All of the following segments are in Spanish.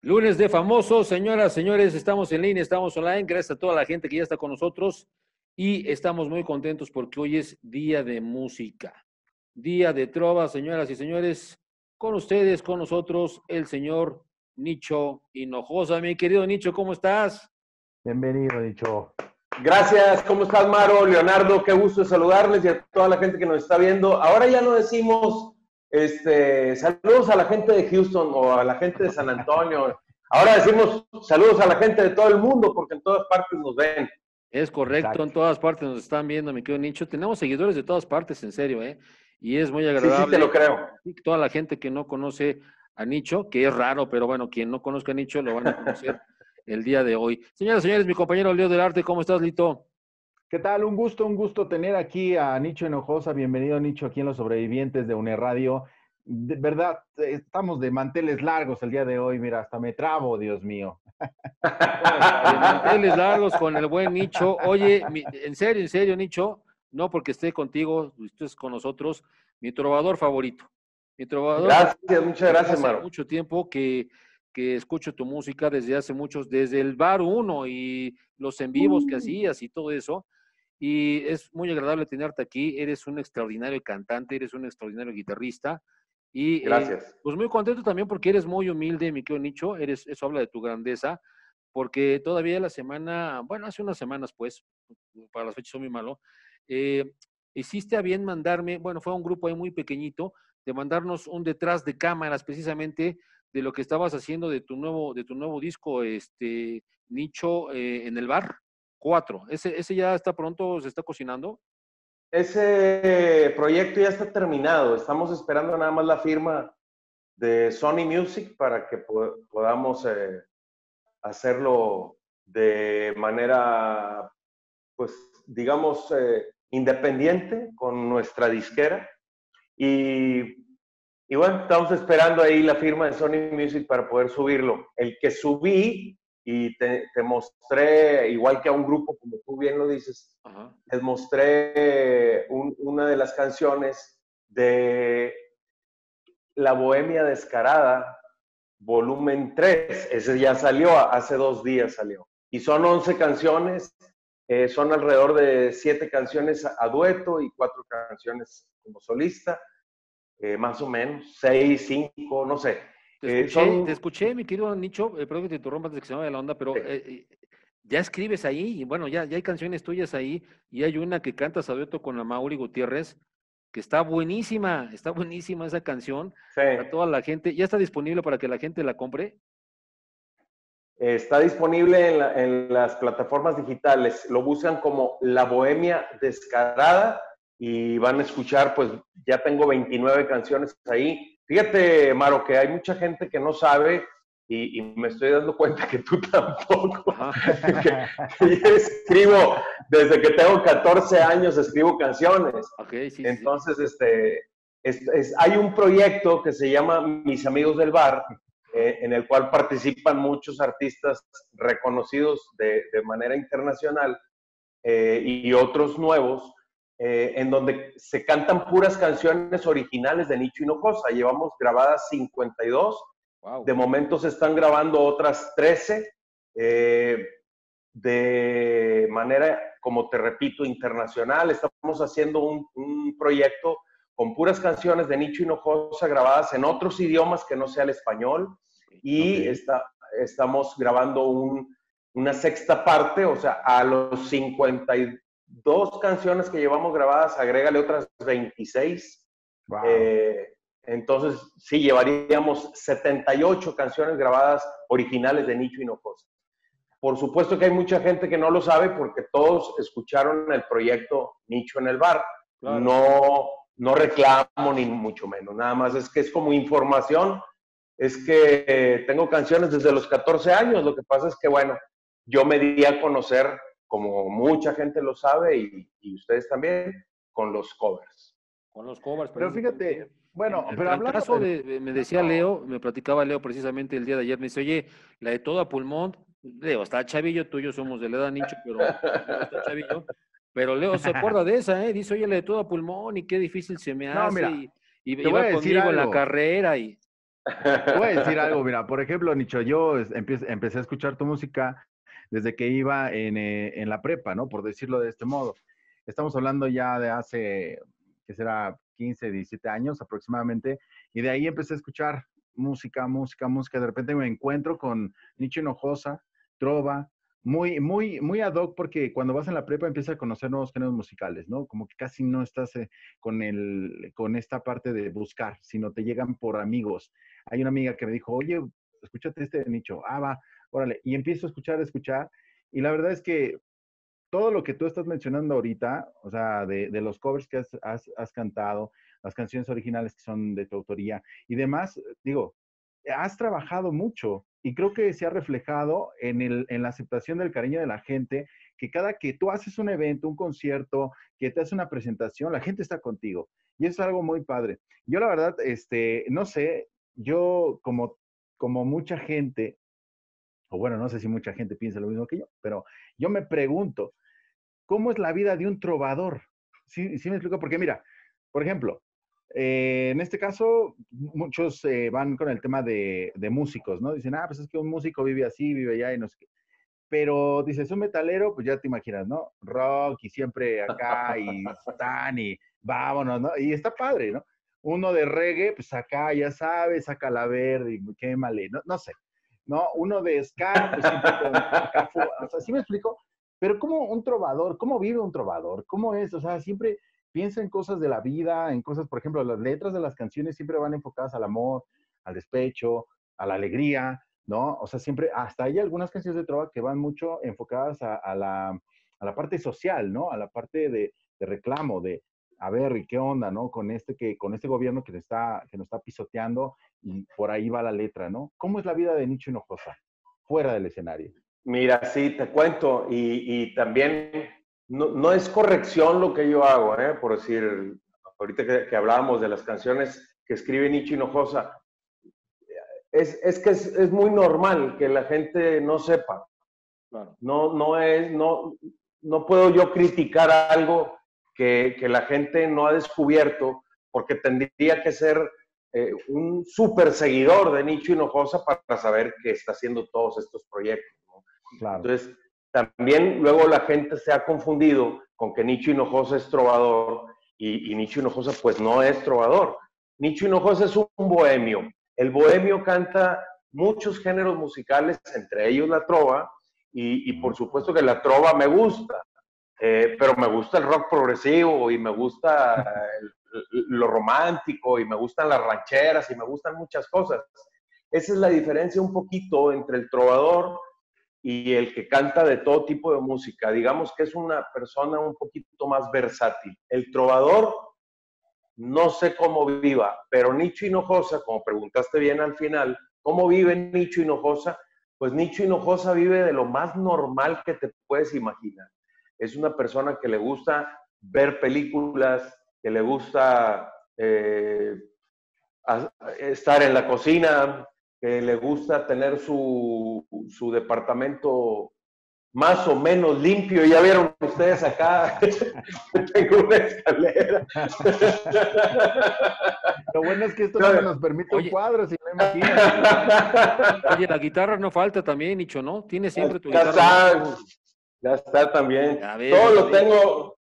Lunes de Famosos, señoras, señores, estamos en línea, estamos online, gracias a toda la gente que ya está con nosotros y estamos muy contentos porque hoy es día de música, día de trova, señoras y señores, con ustedes, con nosotros, el señor Nicho Hinojosa. Mi querido Nicho, ¿cómo estás? Bienvenido, Nicho. Gracias, ¿cómo estás, Maro? Leonardo, qué gusto saludarles y a toda la gente que nos está viendo. Ahora ya no decimos... saludos a la gente de Houston o a la gente de San Antonio. Ahora decimos saludos a la gente de todo el mundo porque en todas partes nos ven. Es correcto, exacto. En todas partes nos están viendo, mi querido Nicho. Tenemos seguidores de todas partes, en serio, ¿eh? Y es muy agradable. Sí, sí, te lo creo. Toda la gente que no conoce a Nicho, que es raro, pero bueno, quien no conozca a Nicho lo van a conocer el día de hoy. Señoras y señores, mi compañero Leo del Arte, ¿cómo estás, Lito? ¿Qué tal? Un gusto tener aquí a Nicho Hinojosa. Bienvenido, Nicho, aquí en Los Sobrevivientes de UNERradio. De verdad, estamos de manteles largos el día de hoy. Mira, hasta me trabo, Dios mío. De manteles largos con el buen Nicho. Oye, en serio, Nicho, no porque esté contigo, estés con nosotros, mi trovador favorito. Mi trovador. Gracias, muchas gracias, Maro. Hace mucho tiempo que escucho tu música desde hace muchos, desde el Bar 1 y los en vivos que hacías y todo eso. Y es muy agradable tenerte aquí, eres un extraordinario cantante, eres un extraordinario guitarrista. Y, gracias. Pues muy contento también porque eres muy humilde, mi querido Nicho, eso habla de tu grandeza, porque todavía la semana, bueno, hace unas semanas pues, para las fechas son muy malo, hiciste a bien mandarme, bueno, fue un grupo ahí muy pequeñito, de mandarnos un detrás de cámaras precisamente de lo que estabas haciendo de tu nuevo disco, Nicho en el Bar. 4. ¿Ese ya está pronto, se está cocinando? Ese proyecto ya está terminado. Estamos esperando nada más la firma de Sony Music para que podamos hacerlo de manera, pues, digamos, independiente con nuestra disquera. Y bueno, estamos esperando ahí la firma de Sony Music para poder subirlo. El que subí... Y te mostré, igual que a un grupo, como tú bien lo dices, ajá, les mostré una de las canciones de La Bohemia Descarada, volumen 3. Ese ya salió, hace 2 días salió. Y son 11 canciones, son alrededor de 7 canciones a dueto y 4 canciones como solista, más o menos, 6, 5, no sé. Te escuché, mi querido Nicho, perdón que te interrumpa antes que se me vaya la onda, pero ya escribes ahí, y bueno, ya hay canciones tuyas ahí, y hay una que cantas a dueto con Amaury Gutiérrez, que está buenísima esa canción, sí, para toda la gente. ¿Ya está disponible para que la gente la compre? Está disponible en las plataformas digitales, lo buscan como La Bohemia Descarada, y van a escuchar, pues ya tengo 29 canciones ahí. Fíjate, Maro, que hay mucha gente que no sabe, y me estoy dando cuenta que tú tampoco. Que yo escribo, desde que tengo 14 años escribo canciones. Okay, sí, entonces, sí. Hay un proyecto que se llama Mis Amigos del Bar, en el cual participan muchos artistas reconocidos de manera internacional y otros nuevos. En donde se cantan puras canciones originales de Nicho Hinojosa. Llevamos grabadas 52. Wow. De momento se están grabando otras 13. De manera, como te repito, internacional. Estamos haciendo un proyecto con puras canciones de Nicho Hinojosa grabadas en otros idiomas que no sea el español. Y okay, estamos grabando una 6ª parte, o sea, a los 52 canciones que llevamos grabadas, agrégale otras 26. Wow. Entonces, sí, llevaríamos 78 canciones grabadas originales de Nicho Hinojosa. Por supuesto que hay mucha gente que no lo sabe porque todos escucharon el proyecto Nicho en el Bar. Claro. No reclamo ni mucho menos, nada más es que es como información. Es que tengo canciones desde los 14 años, lo que pasa es que, bueno, yo me di a conocer, como mucha gente lo sabe, y ustedes también, con los covers. Con los covers. Pero fíjate, bueno, pero hablando de... Me decía Leo, me platicaba Leo precisamente el día de ayer, me dice, oye, la de Todo a Pulmón, Leo, está chavillo, tú y yo somos de la edad, Nicho, pero está chavillo. Pero Leo se acuerda de esa, ¿eh? Dice, oye, la de Todo a Pulmón, y qué difícil se me hace. No, mira, y iba conmigo en la carrera, y... Te voy a decir algo, mira, por ejemplo, Nicho, yo empecé a escuchar tu música desde que iba en la prepa, ¿no? Por decirlo de este modo. Estamos hablando ya de hace, ¿qué será? 15, 17 años aproximadamente, y de ahí empecé a escuchar música. De repente me encuentro con Nicho Hinojosa, trova, muy ad hoc, porque cuando vas en la prepa empiezas a conocer nuevos géneros musicales, ¿no? Como que casi no estás con esta parte de buscar, sino te llegan por amigos. Hay una amiga que me dijo, oye, escúchate este de Nicho. Ah, va, órale. Y empiezo a escuchar, y la verdad es que todo lo que tú estás mencionando ahorita, o sea, de los covers que has cantado, las canciones originales que son de tu autoría y demás, digo, has trabajado mucho y creo que se ha reflejado en la aceptación del cariño de la gente, que cada que tú haces un evento, un concierto, que te haces una presentación, la gente está contigo. Y eso es algo muy padre. Yo la verdad, no sé, yo como mucha gente, o bueno, no sé si mucha gente piensa lo mismo que yo, pero yo me pregunto, ¿cómo es la vida de un trovador? ¿Sí me explico? Porque mira, por ejemplo, en este caso, muchos van con el tema de músicos, ¿no? Dicen, pues es que un músico vive así, vive allá y no sé qué. Pero dices, un metalero, pues ya te imaginas, ¿no? Rock y siempre acá y tan y vámonos, ¿no? Y está padre, ¿no? Uno de reggae, pues acá, ya sabes, saca la verde y quémale, no sé. ¿No? Uno de ska, pues siempre con Cafu, o sea, ¿sí me explico? Pero ¿cómo un trovador? ¿Cómo vive un trovador? ¿Cómo es? O sea, siempre piensa en cosas de la vida, en cosas, por ejemplo, las letras de las canciones siempre van enfocadas al amor, al despecho, a la alegría, ¿no? O sea, siempre, hasta hay algunas canciones de trova que van mucho enfocadas a la parte social, ¿no? A la parte de reclamo, de a ver, ¿y qué onda, no? Con este gobierno que nos está pisoteando, y por ahí va la letra, ¿no? ¿Cómo es la vida de Nicho Hinojosa fuera del escenario? Mira, sí, te cuento. Y también, no es corrección lo que yo hago, ¿eh? Por decir, ahorita que hablábamos de las canciones que escribe Nicho Hinojosa, es que es muy normal que la gente no sepa. Claro. No puedo yo criticar algo que la gente no ha descubierto, porque tendría que ser un súper seguidor de Nicho Hinojosa para saber que está haciendo todos estos proyectos, ¿no? Claro. Entonces, también luego la gente se ha confundido con que Nicho Hinojosa es trovador, y Nicho Hinojosa pues no es trovador. Nicho Hinojosa es un bohemio. El bohemio canta muchos géneros musicales, entre ellos la trova, y por supuesto que la trova me gusta. Pero me gusta el rock progresivo y me gusta lo romántico y me gustan las rancheras y me gustan muchas cosas. Esa es la diferencia un poquito entre el trovador y el que canta de todo tipo de música. Digamos que es una persona un poquito más versátil. El trovador, no sé cómo viva, pero Nicho Hinojosa, como preguntaste bien al final, ¿cómo vive Nicho Hinojosa? Pues Nicho Hinojosa vive de lo más normal que te puedes imaginar. Es una persona que le gusta ver películas, que le gusta estar en la cocina, que le gusta tener su departamento más o menos limpio. Ya vieron ustedes acá, tengo una escalera. Lo bueno es que esto no nos permite un cuadro, si no imaginas. Oye, la guitarra no falta también, Nicho, ¿no? Tiene siempre tu guitarra. Ya está también. Ver, todo lo tengo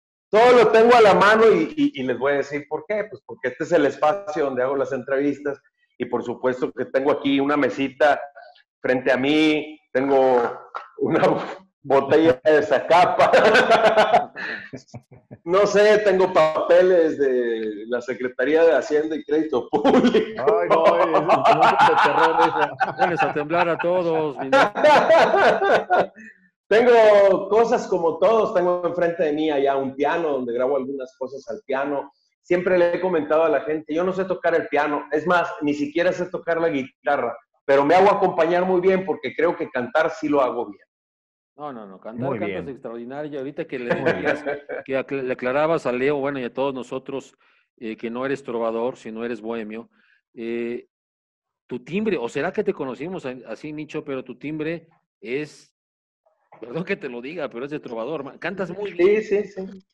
a la mano y les voy a decir por qué. Pues porque este es el espacio donde hago las entrevistas y por supuesto que tengo aquí una mesita frente a mí, tengo una botella de Zacapa, no sé, tengo papeles de la Secretaría de Hacienda y Crédito Público. Ay, no, es un terror eso. Pones a temblar a todos. Tengo cosas como todos, tengo enfrente de mí allá un piano donde grabo algunas cosas al piano. Siempre le he comentado a la gente, yo no sé tocar el piano, es más, ni siquiera sé tocar la guitarra, pero me hago acompañar muy bien porque creo que cantar sí lo hago bien. No, cantas extraordinario. Ahorita que le aclarabas a Leo, bueno, y a todos nosotros, que no eres trovador, sino eres bohemio, tu timbre, o será que te conocimos así, Nicho, pero tu timbre es... Perdón que te lo diga, pero es de trovador. Cantas muy bien. Sí.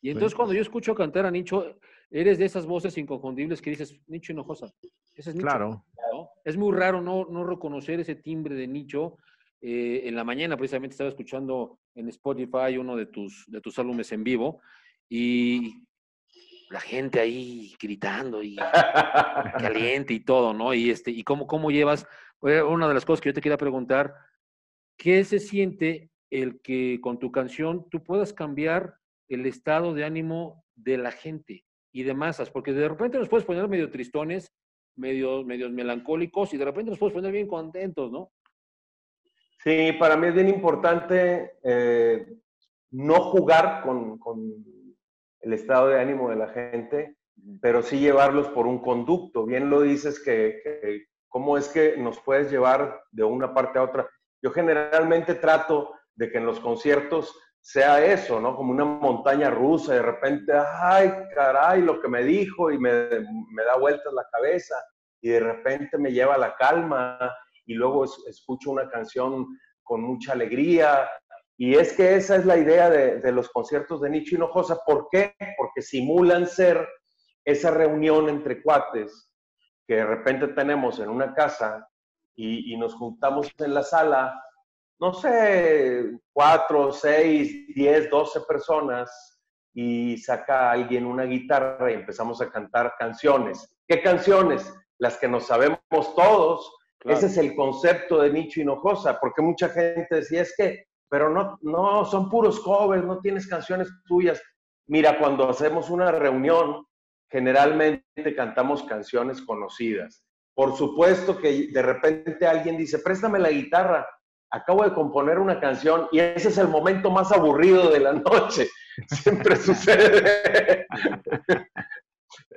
Y entonces cuando yo escucho cantar a Nicho, eres de esas voces inconfundibles que dices, Nicho Hinojosa. Ese es Nicho. Claro. ¿No? Es muy raro no reconocer ese timbre de Nicho. En la mañana precisamente estaba escuchando en Spotify uno de tus álbumes en vivo y la gente ahí gritando y caliente y todo, ¿no? Y y cómo llevas... Una de las cosas que yo te quería preguntar, ¿qué se siente el que con tu canción tú puedas cambiar el estado de ánimo de la gente y de masas? Porque de repente nos puedes poner medio tristones, medio melancólicos, y de repente nos puedes poner bien contentos, ¿no? Sí, para mí es bien importante no jugar con el estado de ánimo de la gente, pero sí llevarlos por un conducto. Bien lo dices que ¿cómo es que nos puedes llevar de una parte a otra? Yo generalmente trato de que en los conciertos sea eso, ¿no? Como una montaña rusa, de repente, ¡ay, caray! Lo que me dijo y me da vueltas la cabeza y de repente me lleva a la calma y luego escucho una canción con mucha alegría. Y es que esa es la idea de los conciertos de Nicho Hinojosa. ¿Por qué? Porque simulan ser esa reunión entre cuates que de repente tenemos en una casa y nos juntamos en la sala, no sé, 4, 6, 10, 12 personas y saca a alguien una guitarra y empezamos a cantar canciones. ¿Qué canciones? Las que nos sabemos todos. Claro. Ese es el concepto de Nicho Hinojosa, porque mucha gente decía, es que, pero no son puros covers, no tienes canciones tuyas. Mira, cuando hacemos una reunión, generalmente cantamos canciones conocidas. Por supuesto que de repente alguien dice, préstame la guitarra, acabo de componer una canción y ese es el momento más aburrido de la noche. Siempre sucede.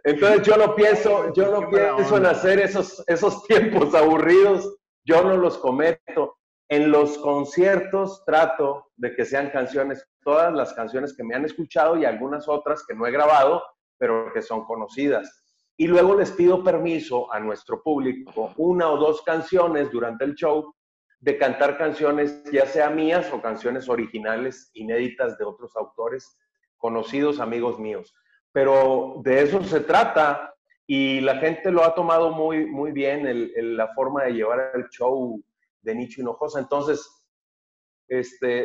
Entonces yo no pienso en hacer esos tiempos aburridos, yo no los cometo. En los conciertos trato de que sean canciones, todas las canciones que me han escuchado y algunas otras que no he grabado, pero que son conocidas. Y luego les pido permiso a nuestro público, 1 o 2 canciones durante el show, de cantar canciones ya sea mías o canciones originales, inéditas de otros autores, conocidos, amigos míos. Pero de eso se trata y la gente lo ha tomado muy, muy bien, la forma de llevar el show de Nicho Hinojosa. Entonces,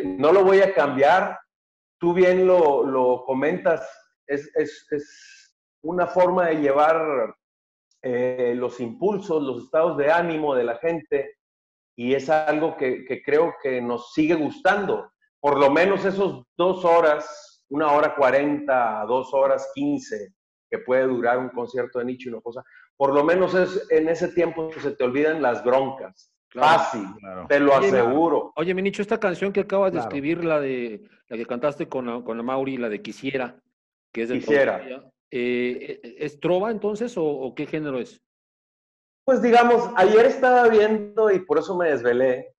no lo voy a cambiar. Tú bien lo comentas. Es una forma de llevar los impulsos, los estados de ánimo de la gente y es algo que creo que nos sigue gustando. Por lo menos esos 2 horas, 1 hora 40, 2 horas 15 que puede durar un concierto de Nicho Hinojosa, por lo menos en ese tiempo se te olvidan las broncas. Claro, fácil, claro. Te lo aseguro. Oye, mi Nicho, esta canción que acabas de escribir, la que cantaste con Amaury, la de Quisiera, que es del Quisiera. ¿Es trova entonces o qué género es? Pues digamos, ayer estaba viendo, y por eso me desvelé,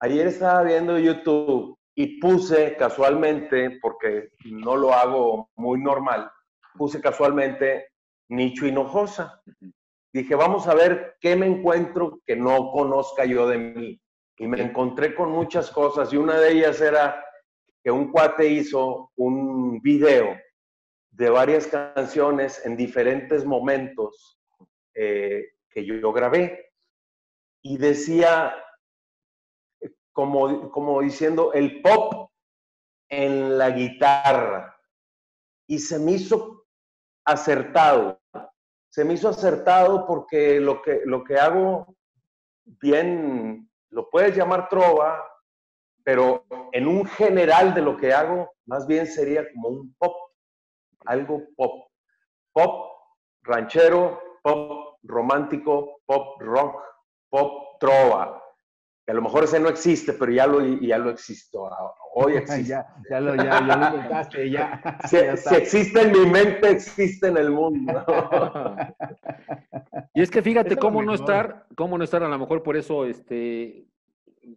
ayer estaba viendo YouTube y puse casualmente, porque no lo hago muy normal, puse casualmente Nicho Hinojosa. Dije, vamos a ver qué me encuentro que no conozca yo de mí. Y me encontré con muchas cosas y una de ellas era que un cuate hizo un video de varias canciones en diferentes momentos que yo grabé. Y decía, como diciendo, el pop en la guitarra. Y se me hizo acertado. Se me hizo acertado porque lo que hago bien, lo puedes llamar trova, pero en un general de lo que hago, más bien sería como un pop, algo pop. Pop ranchero, pop romántico, pop rock, pop trova. Que a lo mejor ese no existe, pero ya lo existo. Hoy existe. ya lo inventaste, ya. Si existe en mi mente, existe en el mundo. Y es que fíjate, cómo no estar, a lo mejor por eso,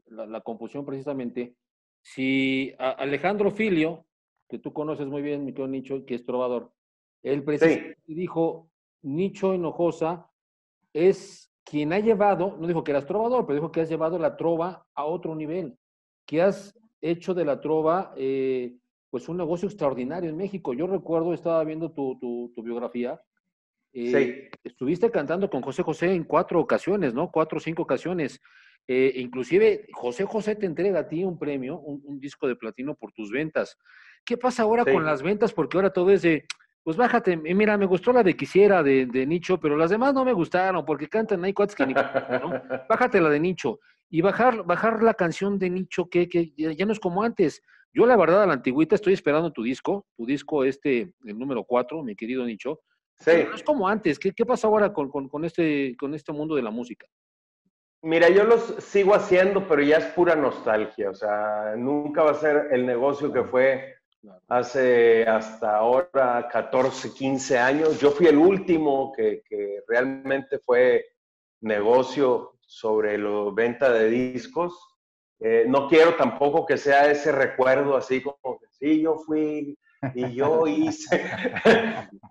la confusión precisamente, si Alejandro Filio, que tú conoces muy bien, mi querido Nicho, que es trovador, él precisamente dijo, Nicho Hinojosa es quien ha llevado, no dijo que eras trovador, pero dijo que has llevado la trova a otro nivel, que has hecho de la trova pues un negocio extraordinario en México. Yo recuerdo, estaba viendo tu biografía, Sí. Estuviste cantando con José José en 4 ocasiones, ¿no? 4 o 5 ocasiones. Inclusive José José te entrega a ti un premio, un disco de platino por tus ventas. ¿Qué pasa ahora con las ventas? Porque ahora todo es de, pues bájate, mira, me gustó la de Quisiera de Nicho, pero las demás no me gustaron porque cantan ahí cuates que ni cantan, ¿no? Bájate la de Nicho. Y bajar la canción de Nicho, que ya no es como antes. Yo, la verdad, a la antigüita estoy esperando tu disco el número 4, mi querido Nicho. Sí. No es como antes. ¿Qué pasa ahora con este mundo de la música? Mira, yo los sigo haciendo, pero ya es pura nostalgia. O sea, nunca va a ser el negocio que fue hace hasta ahora 14, 15 años. Yo fui el último que realmente fue negocio sobre la venta de discos. No quiero tampoco que sea ese recuerdo así como que sí, yo fui y yo hice.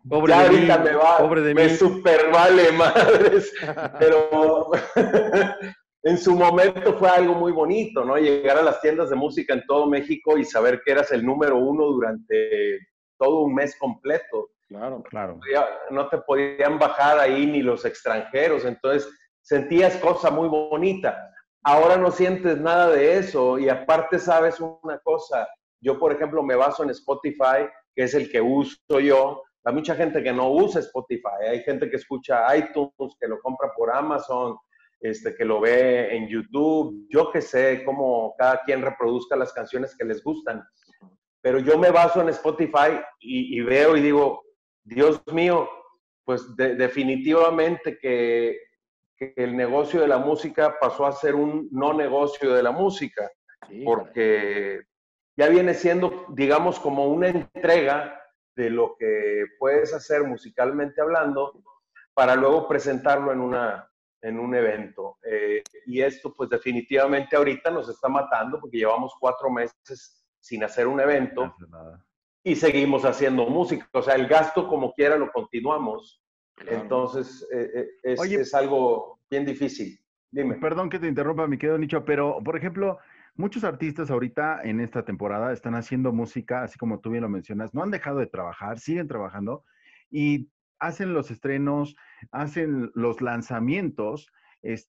Pobre ya de ahorita mí, me super vale madres. Pero en su momento fue algo muy bonito, ¿no? Llegar a las tiendas de música en todo México y saber que eras el número 1 durante todo un mes completo. Claro, claro. No te podían bajar ahí ni los extranjeros, entonces sentías cosa muy bonita. Ahora no sientes nada de eso y aparte sabes una cosa. Yo, por ejemplo, me baso en Spotify, que es el que uso yo. Hay mucha gente que no usa Spotify. Hay gente que escucha iTunes, que lo compra por Amazon, que lo ve en YouTube. Yo que sé cómo cada quien reproduzca las canciones que les gustan. Pero yo me baso en Spotify y veo y digo, Dios mío, pues definitivamente que el negocio de la música pasó a ser un no negocio de la música, sí, porque ya viene siendo, digamos, como una entrega de lo que puedes hacer musicalmente hablando para luego presentarlo en un evento. Y esto, pues, definitivamente ahorita nos está matando porque llevamos 4 meses sin hacer un evento y seguimos haciendo música. O sea, el gasto, como quiera, lo continuamos. Claro. Entonces, Oye, es algo bien difícil. Dime. Perdón que te interrumpa, mi querido Nicho, pero, por ejemplo, muchos artistas ahorita en esta temporada están haciendo música, así como tú bien lo mencionas, no han dejado de trabajar, siguen trabajando y hacen los estrenos, hacen los lanzamientos,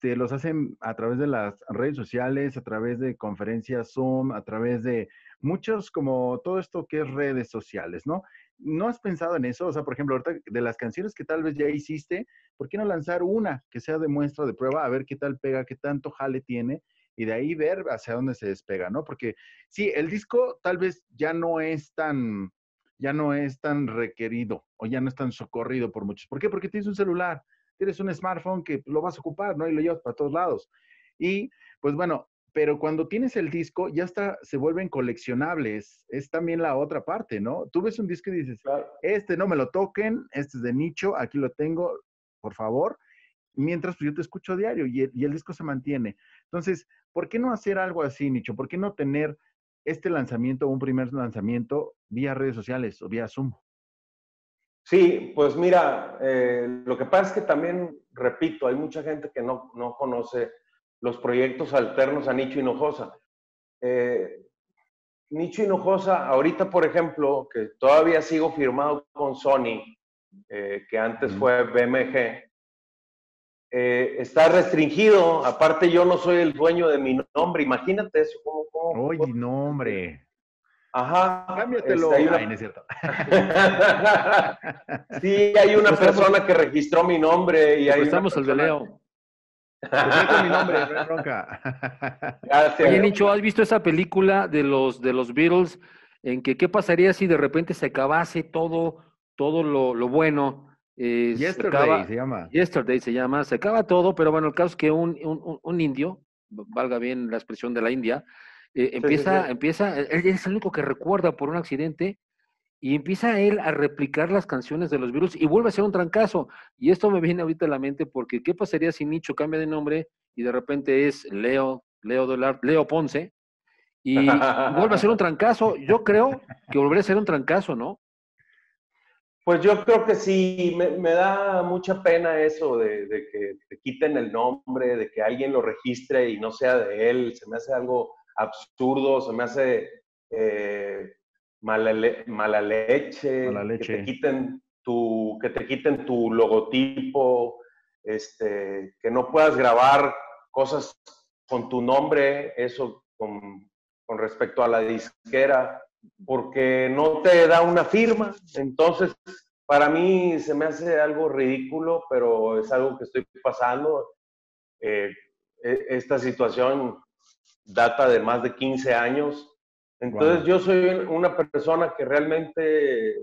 los hacen a través de las redes sociales, a través de conferencias Zoom, a través de muchos, como todo esto que es redes sociales, ¿no? ¿No has pensado en eso? O sea, por ejemplo, ahorita de las canciones que tal vez ya hiciste, ¿por qué no lanzar una que sea de muestra, de prueba, a ver qué tal pega, qué tanto jale tiene? Y de ahí ver hacia dónde se despega, ¿no? Porque sí, el disco tal vez ya no es tan requerido o ya no es tan socorrido por muchos. ¿Por qué? Porque tienes un celular, tienes un smartphone que lo vas a ocupar, ¿no? Y lo llevas para todos lados. Y, pues bueno, pero cuando tienes el disco, ya está, se vuelven coleccionables. Es también la otra parte, ¿no? Tú ves un disco y dices, claro, no me lo toquen, este es de Nicho, aquí lo tengo, por favor. Mientras yo te escucho diario y el disco se mantiene. Entonces, ¿por qué no hacer algo así, Nicho? ¿Por qué no tener este lanzamiento, un primer lanzamiento, vía redes sociales o vía Zoom? Sí, pues mira, lo que pasa es que también, repito, hay mucha gente que no conoce los proyectos alternos a Nicho Hinojosa. Nicho Hinojosa, ahorita, por ejemplo, que todavía sigo firmado con Sony, que antes fue BMG, está restringido. Aparte, yo no soy el dueño de mi nombre. Imagínate eso. Oye, nombre. Ajá. Cámbiatelo. No es cierto. Sí, hay una persona que registró mi nombre. Y ahí estamos el de Leo. Con mi nombre, no es bronca. Gracias. Oye, Nicho, ¿has visto esa película de los Beatles? En que, ¿qué pasaría si de repente se acabase todo lo bueno? Yesterday se llama, se acaba todo, pero bueno, el caso es que un indio, valga bien la expresión de la India, empieza, él es el único que recuerda por un accidente y empieza él a replicar las canciones de los Beatles y vuelve a ser un trancazo. Y esto me viene ahorita a la mente porque ¿qué pasaría si Nicho cambia de nombre y de repente es Leo Ponce y vuelve a ser un trancazo? Yo creo que volvería a ser un trancazo, ¿no? Pues yo creo que sí, me da mucha pena eso de que te quiten el nombre, de que alguien lo registre y no sea de él. Se me hace algo absurdo, se me hace mala leche. Que te quiten que te quiten tu logotipo, que no puedas grabar cosas con tu nombre, eso con respecto a la disquera, porque no te da una firma. Entonces, para mí se me hace algo ridículo, pero es algo que estoy pasando. Esta situación data de más de 15 años. Entonces, wow. Yo soy una persona que realmente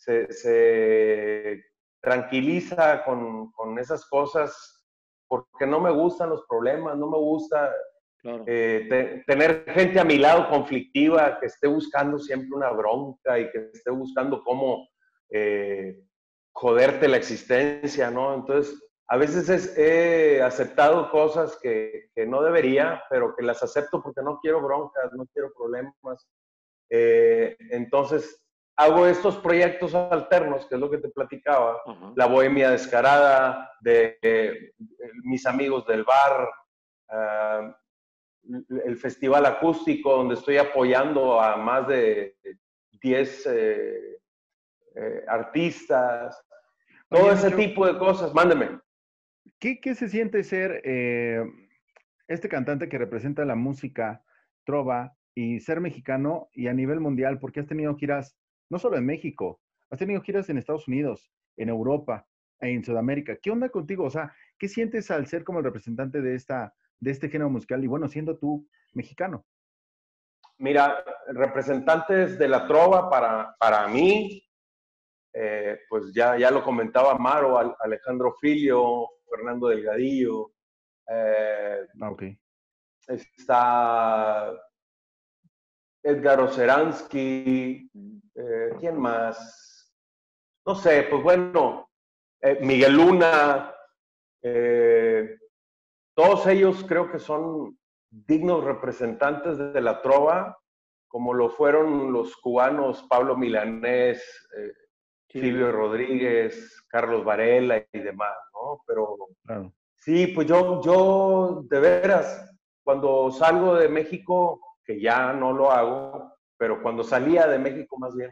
se tranquiliza con esas cosas, porque no me gustan los problemas, no me gusta... Claro. Tener gente a mi lado conflictiva, que esté buscando siempre una bronca y que esté buscando cómo joderte la existencia, ¿no? Entonces, a veces he aceptado cosas que no debería, pero que las acepto porque no quiero broncas, no quiero problemas. Entonces, hago estos proyectos alternos, que es lo que te platicaba, uh-huh. La Bohemia Descarada, de Mis Amigos del Bar, el Festival Acústico, donde estoy apoyando a más de 10 artistas. Todo ese tipo de cosas. Mándeme. ¿Qué se siente ser este cantante que representa la música trova y ser mexicano y a nivel mundial? Porque has tenido giras no solo en México, has tenido giras en Estados Unidos, en Europa, en Sudamérica. ¿Qué onda contigo? O sea, ¿qué sientes al ser como el representante de este género musical y, bueno, siendo tú mexicano? Mira, representantes de la trova para mí, pues ya lo comentaba Maro, Alejandro Filio, Fernando Delgadillo. Okay. Está Edgar Oceransky, ¿quién más? No sé, pues bueno, Miguel Luna, todos ellos creo que son dignos representantes de la trova, como lo fueron los cubanos Pablo Milanés, sí. Silvio Rodríguez, Carlos Varela y demás, ¿no? Pero claro. Sí, pues yo de veras, cuando salgo de México, que ya no lo hago, pero cuando salía de México más bien,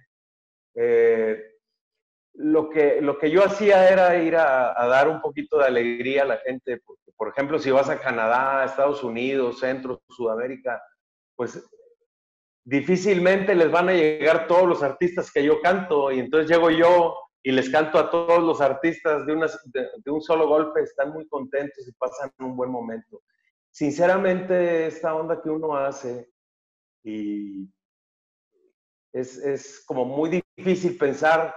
lo que yo hacía era ir a dar un poquito de alegría a la gente. Porque, por ejemplo, si vas a Canadá, Estados Unidos, Centro, Sudamérica, pues difícilmente les van a llegar todos los artistas que yo canto. Y entonces llego yo y les canto a todos los artistas de un solo golpe. Están muy contentos y pasan un buen momento. Sinceramente, esta onda que uno hace y es como muy difícil pensar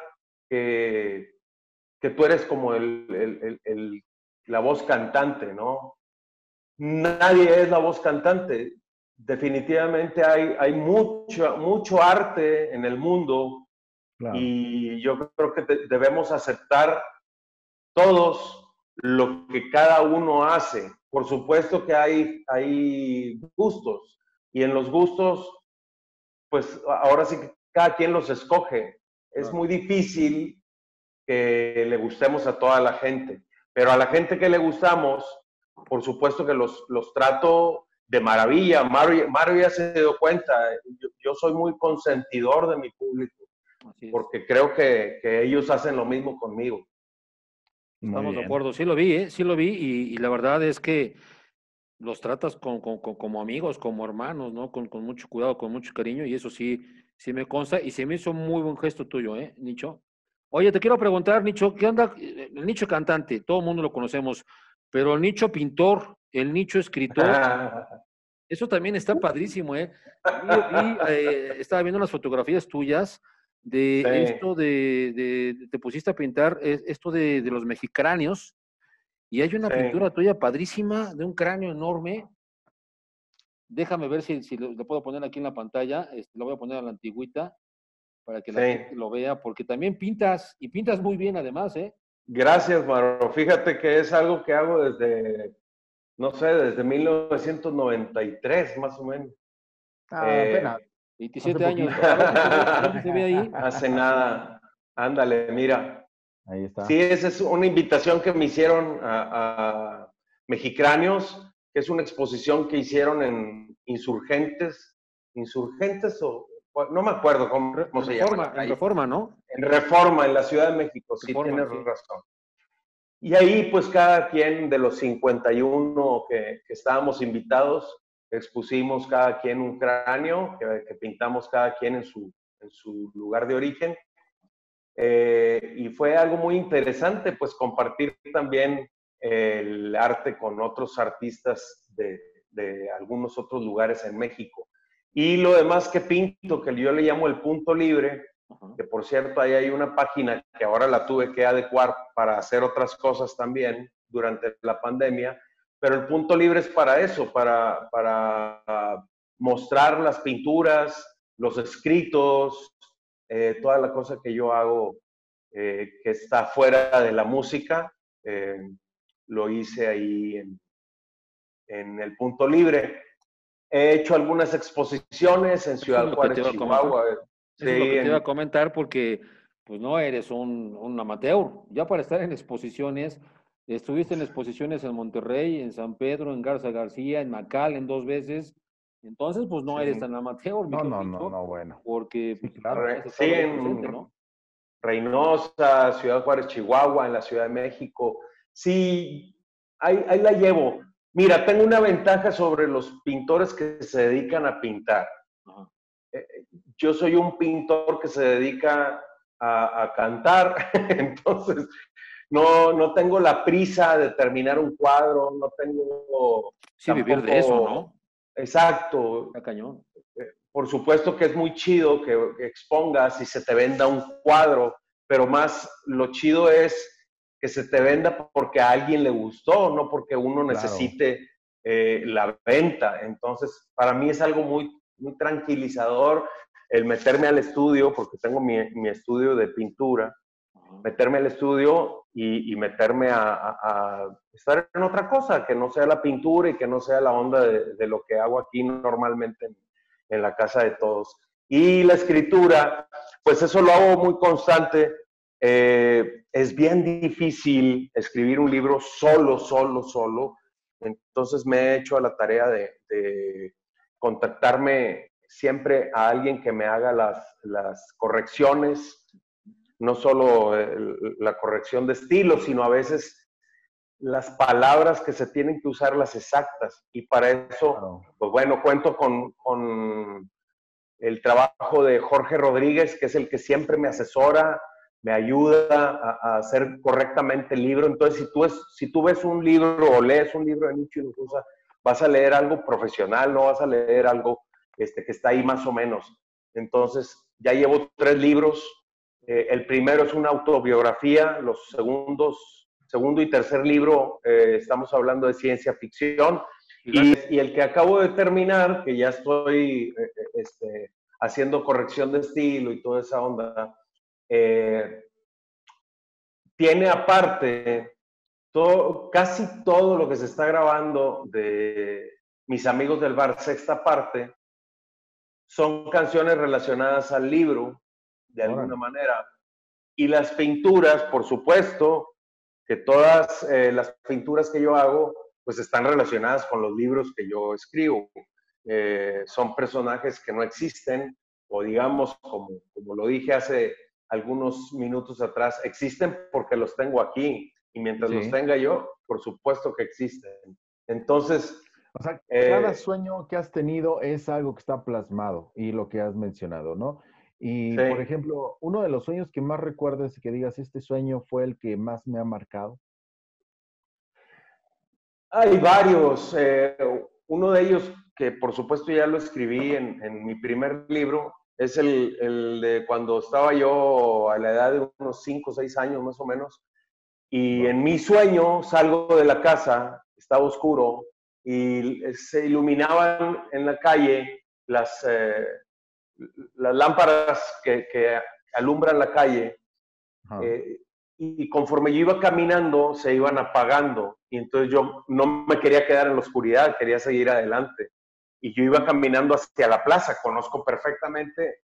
que tú eres como la voz cantante, ¿no? Nadie es la voz cantante. Definitivamente hay mucho arte en el mundo. Claro. Y yo creo que debemos aceptar todos lo que cada uno hace. Por supuesto que hay gustos. Y en los gustos, pues ahora sí que cada quien los escoge. Es muy difícil que le gustemos a toda la gente, pero a la gente que le gustamos, por supuesto que los trato de maravilla. Mario ya se dio cuenta, yo soy muy consentidor de mi público, porque creo que ellos hacen lo mismo conmigo. Estamos de acuerdo, sí lo vi, sí lo vi, y la verdad es que los tratas como amigos, como hermanos, ¿no? Con mucho cuidado, con mucho cariño, y eso sí me consta, y se me hizo muy buen gesto tuyo, Nicho. Oye, te quiero preguntar, Nicho, ¿qué onda? El Nicho cantante, todo el mundo lo conocemos, pero el Nicho pintor, el Nicho escritor, eso también está padrísimo, estaba viendo unas fotografías tuyas de esto de te pusiste a pintar esto de los mexicráneos, y hay una pintura tuya padrísima de un cráneo enorme. Déjame ver si lo puedo poner aquí en la pantalla. Lo voy a poner a la antigüita para que la gente lo vea, porque también pintas, y pintas muy bien además, ¿eh? Gracias, Maro. Fíjate que es algo que hago desde, no sé, desde 1993 más o menos. Ah, apenas. 27 años. ¿Se ve ahí? Hace nada. Ándale, mira. Ahí está. Sí, esa es una invitación que me hicieron a Mexicráneos, que es una exposición que hicieron en Insurgentes, no me acuerdo cómo se llama. En Reforma, ¿no? En Reforma, en la Ciudad de México, Reforma, sí, tienes razón. Y ahí, pues, cada quien de los 51 que estábamos invitados, expusimos cada quien un cráneo, que pintamos cada quien en su lugar de origen. Y fue algo muy interesante, pues, compartir también el arte con otros artistas de algunos otros lugares en México. Y lo demás que pinto, que yo le llamo el punto libre, que por cierto ahí hay una página que ahora la tuve que adecuar para hacer otras cosas también durante la pandemia, pero el punto libre es para eso, para mostrar las pinturas, los escritos, toda la cosa que yo hago que está fuera de la música, lo hice ahí en el punto libre. He hecho algunas exposiciones en Ciudad Juárez, Chihuahua. Sí, es lo que te iba a comentar, porque pues no eres un amateur. Ya para estar en exposiciones, estuviste en exposiciones en Monterrey, en San Pedro, en Garza García, en McAllen 2 veces. Entonces, pues no eres tan amateur. No, bueno. Porque, pues, claro, sí, en ¿no? Reynosa, Ciudad Juárez, Chihuahua, en la Ciudad de México. Sí, ahí la llevo. Mira, tengo una ventaja sobre los pintores que se dedican a pintar. Ajá. Yo soy un pintor que se dedica a cantar, entonces no tengo la prisa de terminar un cuadro, no tengo... Sí, tampoco... vivir de eso, ¿no? Exacto. La cañón. Por supuesto que es muy chido que expongas y se te venda un cuadro, pero más lo chido es que se te venda porque a alguien le gustó, no porque uno necesite la venta. Entonces, para mí es algo muy, muy tranquilizador el meterme al estudio, porque tengo mi estudio de pintura, meterme al estudio y meterme a estar en otra cosa, que no sea la pintura y que no sea la onda de lo que hago aquí normalmente en la casa de todos. Y la escritura, pues eso lo hago muy constante. Es bien difícil escribir un libro solo. Entonces me he hecho a la tarea de contactarme siempre a alguien que me haga las correcciones, no solo la corrección de estilo, sino a veces las palabras que se tienen que usar, las exactas. Y para eso, pues bueno, cuento con el trabajo de Jorge Rodríguez, que es el que siempre me asesora, me ayuda a hacer correctamente el libro. Entonces, si tú ves un libro o lees un libro de Nicho Hinojosa, vas a leer algo profesional, no vas a leer algo que está ahí más o menos. Entonces, ya llevo 3 libros. El primero es una autobiografía. Los segundo y tercer libro, estamos hablando de ciencia ficción. Y el que acabo de terminar, que ya estoy haciendo corrección de estilo y toda esa onda, tiene aparte casi todo lo que se está grabando de Mis Amigos del Bar, 6ª parte, son canciones relacionadas al libro, de alguna manera. Y las pinturas, por supuesto, que todas las pinturas que yo hago, pues están relacionadas con los libros que yo escribo. Son personajes que no existen, o digamos, como lo dije hace algunos minutos atrás, existen porque los tengo aquí, y mientras los tenga yo, por supuesto que existen. Entonces... O sea, cada sueño que has tenido es algo que está plasmado, y lo que has mencionado, ¿no? Y, por ejemplo, uno de los sueños que más recuerdas y que digas, este sueño fue el que más me ha marcado. Hay varios. Uno de ellos, que por supuesto ya lo escribí en mi primer libro, es el de cuando estaba yo a la edad de unos 5 o 6 años más o menos, y en mi sueño salgo de la casa, estaba oscuro, y se iluminaban en la calle las lámparas que alumbran la calle, y conforme yo iba caminando se iban apagando, y entonces yo no me quería quedar en la oscuridad, quería seguir adelante. Y yo iba caminando hacia la plaza. Conozco perfectamente,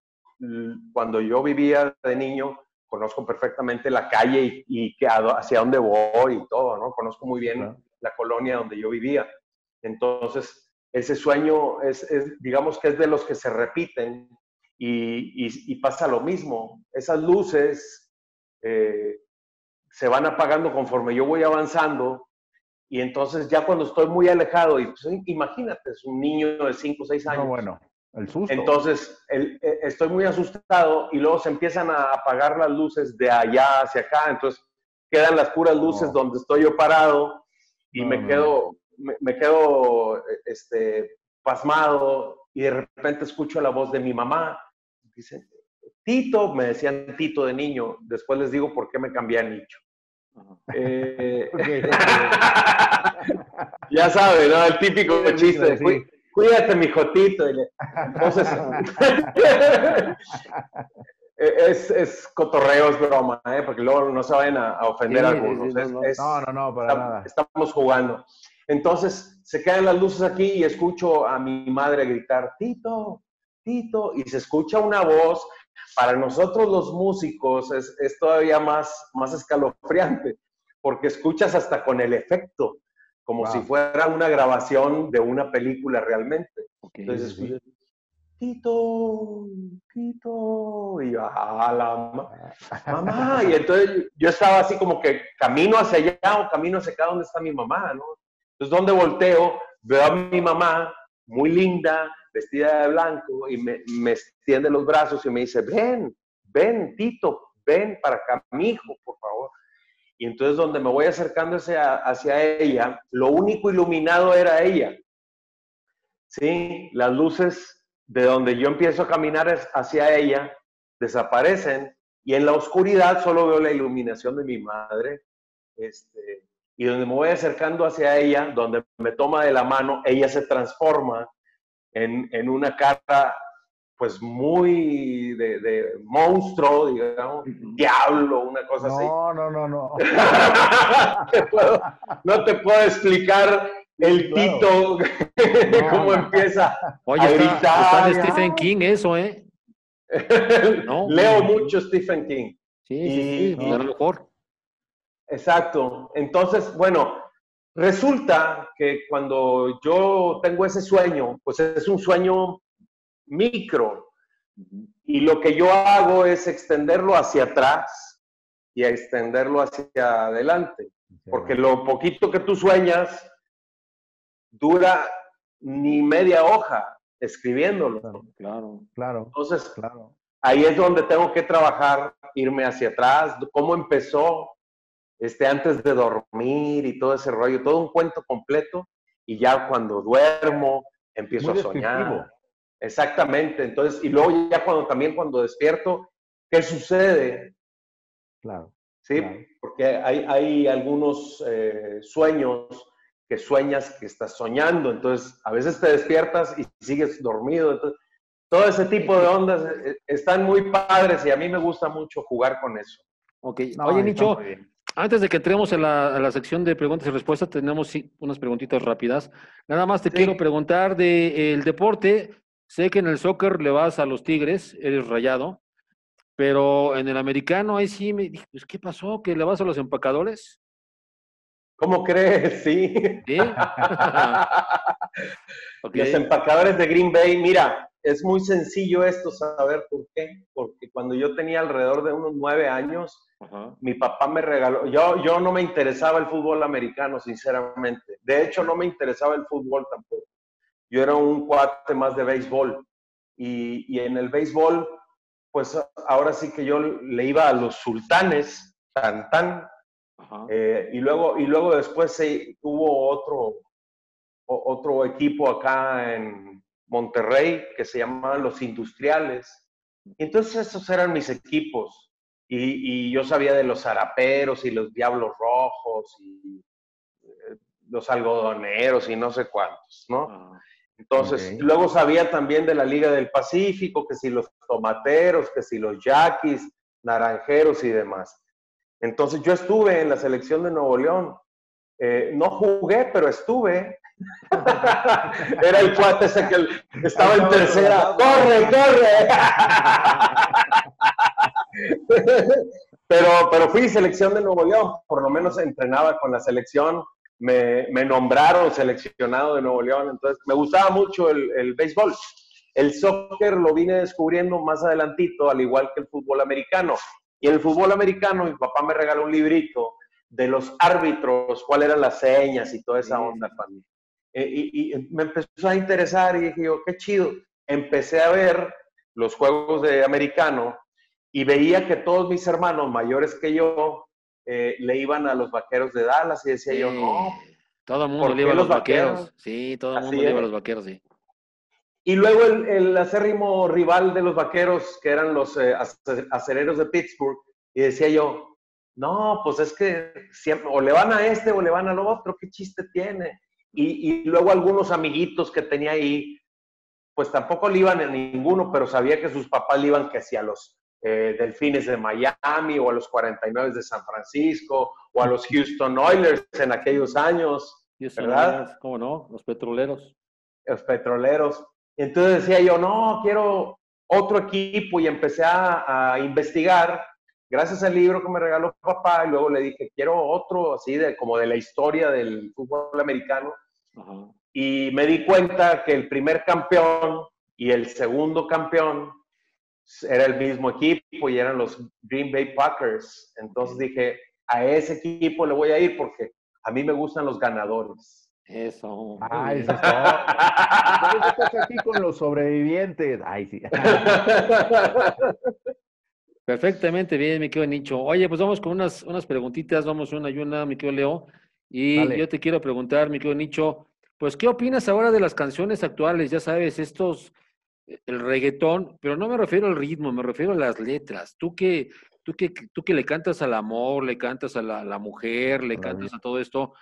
cuando yo vivía de niño, conozco perfectamente la calle y hacia dónde voy y todo, ¿no? Conozco muy bien la colonia donde yo vivía. Entonces, ese sueño es, digamos que es de los que se repiten. y pasa lo mismo. Esas luces se van apagando conforme yo voy avanzando, y entonces ya cuando estoy muy alejado, y pues, imagínate, es un niño de 5 o 6 años. No, bueno, el susto. Entonces estoy muy asustado y luego se empiezan a apagar las luces de allá hacia acá, entonces quedan las puras luces donde estoy yo parado y me quedo pasmado, y de repente escucho la voz de mi mamá. Dice, Tito, me decían Tito de niño, después les digo por qué me cambié a Nicho. Ya sabe, ¿no? El típico chiste. Cuídate, mi jotito. Entonces, es cotorreo, es broma, ¿eh? Porque luego no se vayan a ofender a algunos. No, para nada. Estamos jugando. Entonces, se quedan las luces aquí y escucho a mi madre gritar, Tito, Tito, y se escucha una voz. Para nosotros los músicos es todavía más escalofriante, porque escuchas hasta con el efecto, como si fuera una grabación de una película realmente. Entonces escuchas, Tito, Tito, y yo, mamá, y entonces yo estaba así como que camino hacia allá o camino hacia acá donde está mi mamá, ¿no? Entonces, donde volteo, veo a mi mamá, muy linda, vestida de blanco, y me extiende los brazos y me dice, ven, Tito, ven para acá, mi hijo, por favor. Y entonces, donde me voy acercando hacia ella, lo único iluminado era ella. ¿Sí? Las luces de donde yo empiezo a caminar hacia ella desaparecen, y en la oscuridad solo veo la iluminación de mi madre, y donde me voy acercando hacia ella, donde me toma de la mano, ella se transforma en una cara, pues, muy de monstruo, digamos, diablo, una cosa así. No. No te puedo explicar el Tito, cómo empieza a gritar. Está Stephen King eso, ¿eh? Leo mucho Stephen King. Sí, a lo mejor. Exacto. Entonces, bueno, resulta que cuando yo tengo ese sueño, pues es un sueño micro. Y lo que yo hago es extenderlo hacia atrás y extenderlo hacia adelante. Porque lo poquito que tú sueñas dura ni media hoja escribiéndolo. Claro. Entonces, ahí es donde tengo que trabajar, irme hacia atrás, cómo empezó, antes de dormir y todo ese rollo, todo un cuento completo, y ya cuando duermo empiezo a soñar. Exactamente. Entonces, y luego ya cuando despierto, ¿qué sucede? Claro. Porque hay algunos sueños que sueñas que estás soñando, entonces a veces te despiertas y sigues dormido. Entonces, todo ese tipo de ondas están muy padres y a mí me gusta mucho jugar con eso. Okay. Oye, Nicho, antes de que entremos a la sección de preguntas y respuestas, tenemos unas preguntitas rápidas. Nada más te quiero preguntar del deporte. Sé que en el soccer le vas a los Tigres, eres Rayado, pero en el americano ahí sí me dije, pues, ¿qué pasó? ¿Que le vas a los Empacadores? ¿Cómo crees? Sí. Los Empacadores de Green Bay. Mira, es muy sencillo esto, saber por qué. Porque cuando yo tenía alrededor de unos 9 años, mi papá me regaló. Yo no me interesaba el fútbol americano, sinceramente. De hecho, no me interesaba el fútbol tampoco. Yo era un cuate más de béisbol. Y en el béisbol, pues ahora sí que yo le iba a los Sultanes, y luego después hubo otro equipo acá en Monterrey que se llamaban los Industriales. Y entonces esos eran mis equipos. Y yo sabía de los Zaraperos y los Diablos Rojos y los Algodoneros y no sé cuántos, ¿no? Entonces, luego sabía también de la Liga del Pacífico, que si los Tomateros, que si los Yaquis, Naranjeros y demás. Entonces, yo estuve en la selección de Nuevo León. No jugué, pero estuve. Era el cuate ese que estaba en tercera. ¡Corre! Pero fui selección de Nuevo León. Por lo menos entrenaba con la selección. Me nombraron seleccionado de Nuevo León. Entonces, me gustaba mucho el béisbol. El soccer lo vine descubriendo más adelantito, al igual que el fútbol americano. Y el fútbol americano, mi papá me regaló un librito de los árbitros, cuáles eran las señas y toda esa onda. Y me empezó a interesar y dije yo, qué chido. Empecé a ver los juegos de americano y veía que todos mis hermanos mayores que yo le iban a los Vaqueros de Dallas y decía yo, no. Todo el mundo le iba a los Vaqueros. Sí, todo el mundo le iba a los Vaqueros, sí. Y luego el acérrimo rival de los Vaqueros, que eran los Acereros de Pittsburgh, y decía yo, no, pues es que siempre, o le van a este o le van al otro, ¿qué chiste tiene? Y luego algunos amiguitos que tenía ahí, pues tampoco le iban a ninguno, pero sabía que sus papás le iban que hacia los Delfines de Miami, o a los 49 de San Francisco, o a los Houston Oilers en aquellos años, ¿verdad? Oilers, ¿cómo no? Los Petroleros. Los Petroleros. Entonces decía yo, no, quiero otro equipo, y empecé a investigar, gracias al libro que me regaló papá, y luego le dije, quiero otro, así de como de la historia del fútbol americano. Ajá. Y me di cuenta que el primer campeón y el segundo campeón era el mismo equipo, y eran los Green Bay Packers. Entonces dije, a ese equipo le voy a ir porque a mí me gustan los ganadores. Eso. Ay, eso es todo. Por eso estás aquí con los sobrevivientes. Ay, sí. Perfectamente bien, mi querido Nicho. Oye, pues vamos con unas preguntitas, vamos una y una, mi querido Leo. Y dale. Yo te quiero preguntar, mi querido Nicho, pues, ¿qué opinas ahora de las canciones actuales? Ya sabes, el reggaetón, pero no me refiero al ritmo, me refiero a las letras. Tú que le cantas al amor, le cantas a la mujer, le cantas a todo esto.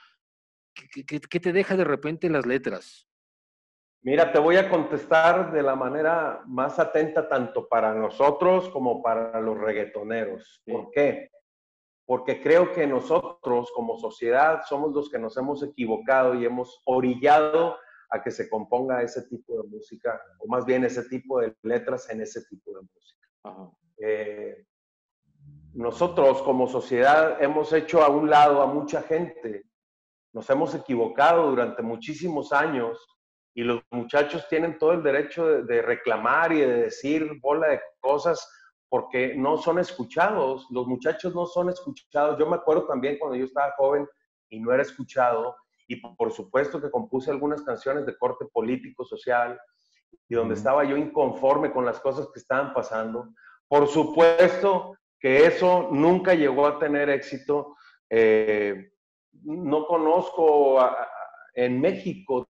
¿Qué te deja de repente las letras? Mira, te voy a contestar de la manera más atenta tanto para nosotros como para los reggaetoneros. Sí. ¿Por qué? Porque creo que nosotros como sociedad somos los que nos hemos equivocado y hemos orillado a que se componga ese tipo de música, o más bien ese tipo de letras en ese tipo de música. Ajá. Nosotros como sociedad hemos hecho a un lado a mucha gente. Nos hemos equivocado durante muchísimos años y los muchachos tienen todo el derecho de reclamar y de decir bola de cosas porque no son escuchados. Los muchachos no son escuchados. Yo me acuerdo también cuando yo estaba joven y no era escuchado. Y por supuesto que compuse algunas canciones de corte político, social, y donde estaba yo inconforme con las cosas que estaban pasando. Por supuesto que eso nunca llegó a tener éxito. No conozco en México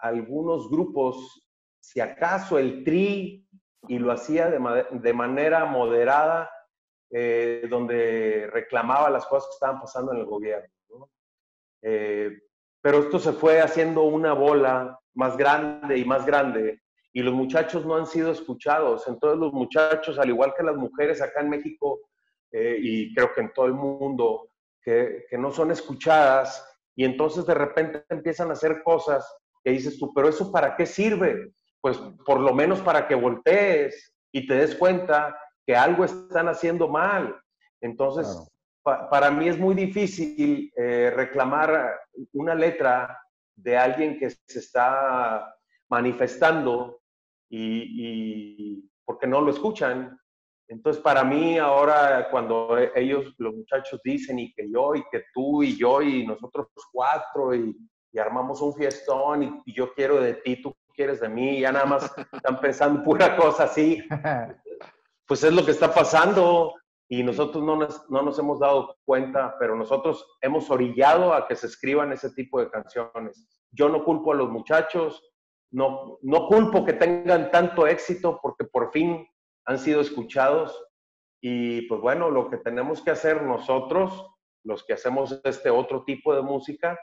algunos grupos, si acaso el Tri, y lo hacía de manera moderada, donde reclamaba las cosas que estaban pasando en el gobierno, ¿no? Pero esto se fue haciendo una bola más grande, y los muchachos no han sido escuchados. Entonces los muchachos, al igual que las mujeres acá en México, y creo que en todo el mundo, que no son escuchadas, y entonces de repente empiezan a hacer cosas que dices tú, pero ¿eso para qué sirve? Pues por lo menos para que voltees y te des cuenta que algo están haciendo mal. Entonces, claro, para mí es muy difícil reclamar una letra de alguien que se está manifestando y porque no lo escuchan. Entonces, para mí, ahora, cuando ellos, los muchachos, dicen, y que yo, y que tú, y yo, y nosotros cuatro, y armamos un fiestón, y yo quiero de ti, tú quieres de mí, ya nada más están pensando pura cosa así, pues es lo que está pasando, y nosotros no nos hemos dado cuenta, pero nosotros hemos orillado a que se escriban ese tipo de canciones. Yo no culpo a los muchachos, no culpo que tengan tanto éxito, porque por fin han sido escuchados, y pues bueno, lo que tenemos que hacer nosotros, los que hacemos este otro tipo de música,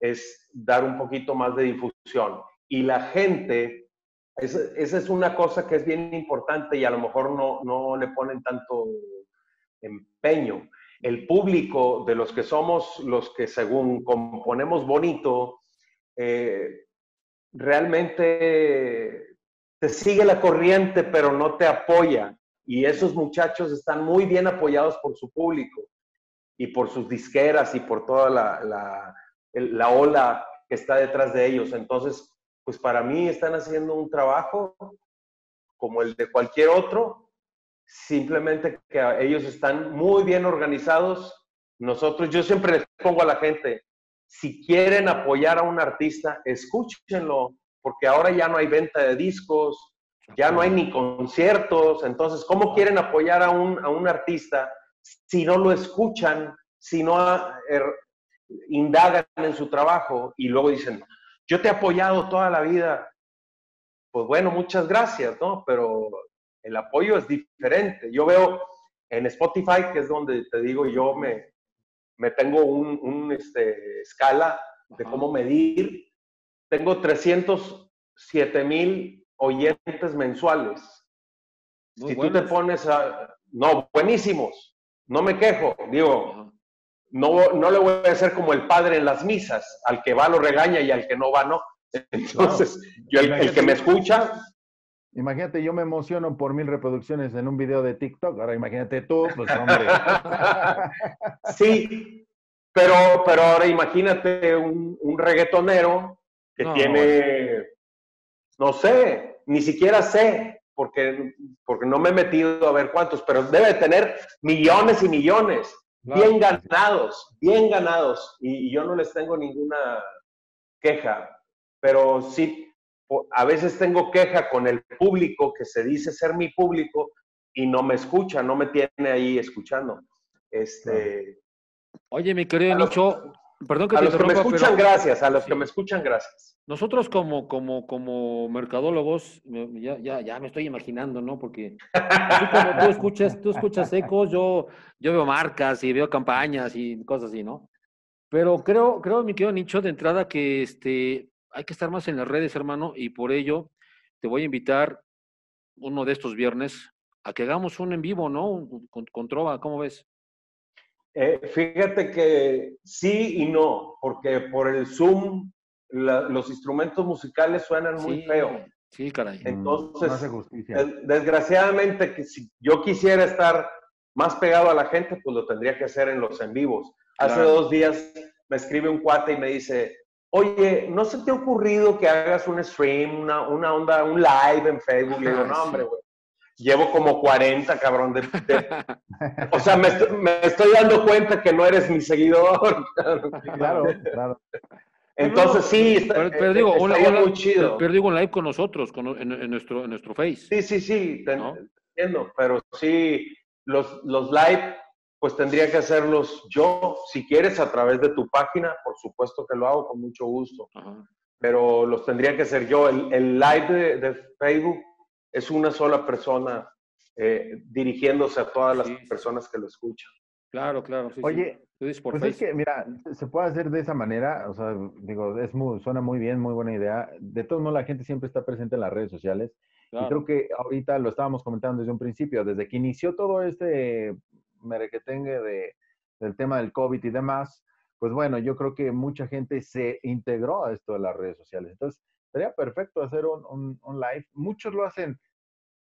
es dar un poquito más de difusión. Y la gente, esa es una cosa que es bien importante y a lo mejor no le ponen tanto empeño. El público de los que somos, los que según componemos bonito, realmente te sigue la corriente, pero no te apoya. Y esos muchachos están muy bien apoyados por su público y por sus disqueras y por toda la ola que está detrás de ellos. Entonces, pues para mí están haciendo un trabajo como el de cualquier otro, simplemente que ellos están muy bien organizados. Nosotros, yo siempre les pongo a la gente, si quieren apoyar a un artista, escúchenlo, porque ahora ya no hay venta de discos, ya no hay ni conciertos. Entonces, ¿cómo quieren apoyar a un artista si no lo escuchan, si no indagan en su trabajo y luego dicen, yo te he apoyado toda la vida? Pues bueno, muchas gracias, ¿no? Pero el apoyo es diferente. Yo veo en Spotify, que es donde te digo, yo me tengo un escala de cómo medir. Tengo 307,000 oyentes mensuales. Muy si buenos. Tú te pones a... No, buenísimos. No me quejo. Digo, no le voy a hacer como el padre en las misas. Al que va lo regaña y al que no va no. Entonces, yo, el que me escucha... Imagínate, yo me emociono por 1,000 reproducciones en un video de TikTok. Ahora imagínate tú, pues hombre. Sí, pero ahora imagínate un reggaetonero que tiene, no sé, ni siquiera sé, porque no me he metido a ver cuántos, pero debe tener millones y millones, bien ganados, bien ganados. Y yo no les tengo ninguna queja, pero sí... A veces tengo queja con el público que se dice ser mi público y no me escucha, no me tiene ahí escuchando. Oye, mi querido Nicho, perdón que te interrumpa. A los que me escuchan, pero... gracias. A los que me escuchan, gracias. Nosotros como mercadólogos, ya me estoy imaginando, ¿no? Porque así como tú escuchas ecos, yo veo marcas y veo campañas y cosas así, ¿no? Pero creo mi querido Nicho, de entrada que hay que estar más en las redes, hermano, y por ello te voy a invitar uno de estos viernes a que hagamos un en vivo, ¿no? Con Trova, ¿cómo ves? Fíjate que sí y no, porque por el Zoom los instrumentos musicales suenan muy feo. Sí, caray. Entonces, no hace justicia. Desgraciadamente, que si yo quisiera estar más pegado a la gente, pues lo tendría que hacer en los en vivos. Claro. Hace 2 días me escribe un cuate y me dice... Oye, ¿no se te ha ocurrido que hagas un stream, una onda, un live en Facebook? Le digo, no, hombre, güey. Llevo como 40, cabrón. O sea, me estoy dando cuenta que no eres mi seguidor. Claro. Entonces, sí, está muy chido. Pero digo, un live con nosotros, en nuestro Face. Sí, ¿no? Entiendo. Pero sí, los live... pues tendría que hacerlos yo, si quieres, a través de tu página. Por supuesto que lo hago con mucho gusto. Ajá. Pero los tendría que hacer yo. El live de Facebook es una sola persona dirigiéndose a todas las personas que lo escuchan. Claro. Sí, oye, sí. Pues es que, mira, se puede hacer de esa manera. O sea, digo, suena muy bien, muy buena idea. De todos modos, la gente siempre está presente en las redes sociales. Claro. Y creo que ahorita lo estábamos comentando desde un principio. Desde que inició todo merequetengue del tema del COVID y demás, pues bueno, yo creo que mucha gente se integró a esto de las redes sociales. Entonces, sería perfecto hacer un live. Muchos lo hacen